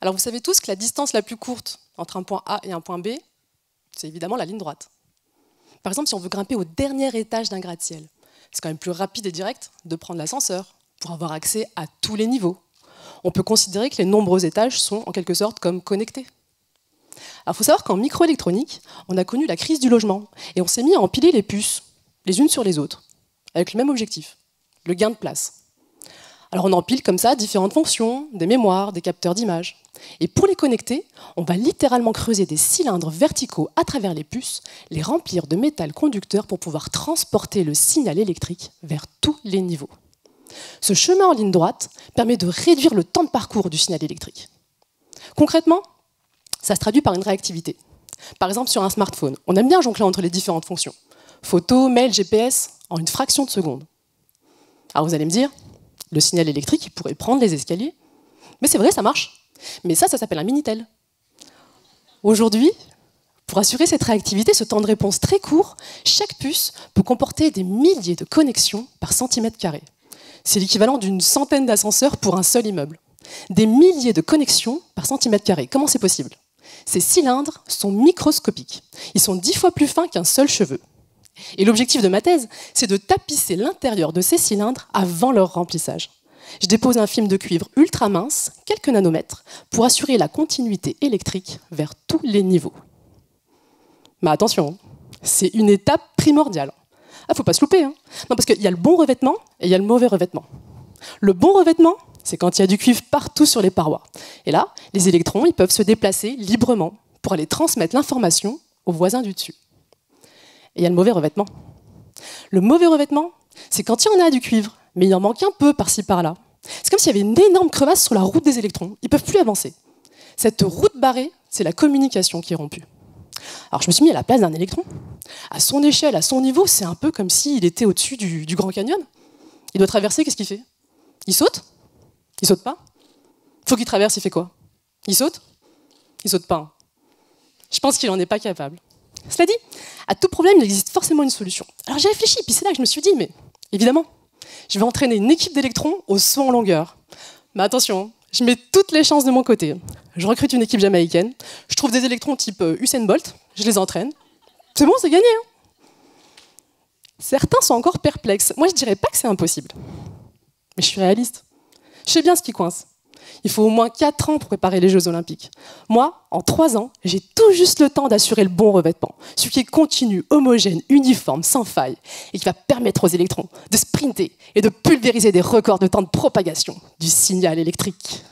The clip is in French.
Alors vous savez tous que la distance la plus courte entre un point A et un point B, c'est évidemment la ligne droite. Par exemple, si on veut grimper au dernier étage d'un gratte-ciel, c'est quand même plus rapide et direct de prendre l'ascenseur pour avoir accès à tous les niveaux. On peut considérer que les nombreux étages sont en quelque sorte comme connectés. Alors il faut savoir qu'en microélectronique, on a connu la crise du logement et on s'est mis à empiler les puces, les unes sur les autres, avec le même objectif, le gain de place. Alors on empile comme ça différentes fonctions, des mémoires, des capteurs d'images. Et pour les connecter, on va littéralement creuser des cylindres verticaux à travers les puces, les remplir de métal conducteur pour pouvoir transporter le signal électrique vers tous les niveaux. Ce chemin en ligne droite permet de réduire le temps de parcours du signal électrique. Concrètement, ça se traduit par une réactivité. Par exemple, sur un smartphone, on aime bien jongler entre les différentes fonctions. Photo, mail, GPS, en une fraction de seconde. Alors vous allez me dire, le signal électrique, il pourrait prendre les escaliers. Mais c'est vrai, ça marche. Mais ça, ça s'appelle un Minitel. Aujourd'hui, pour assurer cette réactivité, ce temps de réponse très court, chaque puce peut comporter des milliers de connexions par centimètre carré. C'est l'équivalent d'une centaine d'ascenseurs pour un seul immeuble. Des milliers de connexions par centimètre carré. Comment c'est possible? Ces cylindres sont microscopiques. Ils sont 10 fois plus fins qu'un seul cheveu. Et l'objectif de ma thèse, c'est de tapisser l'intérieur de ces cylindres avant leur remplissage. Je dépose un film de cuivre ultra mince, quelques nanomètres, pour assurer la continuité électrique vers tous les niveaux. Mais attention, c'est une étape primordiale. Ah, faut pas se louper, hein. Non, parce qu'il y a le bon revêtement et il y a le mauvais revêtement. Le bon revêtement, c'est quand il y a du cuivre partout sur les parois. Et là, les électrons, ils peuvent se déplacer librement pour aller transmettre l'information aux voisins du dessus. Et il y a le mauvais revêtement. Le mauvais revêtement, c'est quand il y en a du cuivre, mais il en manque un peu par-ci par-là. C'est comme s'il y avait une énorme crevasse sur la route des électrons. Ils ne peuvent plus avancer. Cette route barrée, c'est la communication qui est rompue. Alors je me suis mis à la place d'un électron. À son échelle, à son niveau, c'est un peu comme s'il était au-dessus du Grand Canyon. Il doit traverser, qu'est-ce qu'il fait? Il saute? Il saute pas? Faut qu'il traverse, il fait quoi? Il saute? Il saute pas. Je pense qu'il n'en est pas capable. Cela dit, à tout problème, il existe forcément une solution. Alors j'ai réfléchi, puis c'est là que je me suis dit, mais évidemment, je vais entraîner une équipe d'électrons au saut en longueur. Mais attention, je mets toutes les chances de mon côté. Je recrute une équipe jamaïcaine, je trouve des électrons type Usain Bolt, je les entraîne. C'est bon, c'est gagné, hein. Certains sont encore perplexes. Moi, je dirais pas que c'est impossible. Mais je suis réaliste. Je sais bien ce qui coince. Il faut au moins 4 ans pour préparer les Jeux Olympiques. Moi, en 3 ans, j'ai tout juste le temps d'assurer le bon revêtement, celui qui est continu, homogène, uniforme, sans faille, et qui va permettre aux électrons de sprinter et de pulvériser des records de temps de propagation du signal électrique.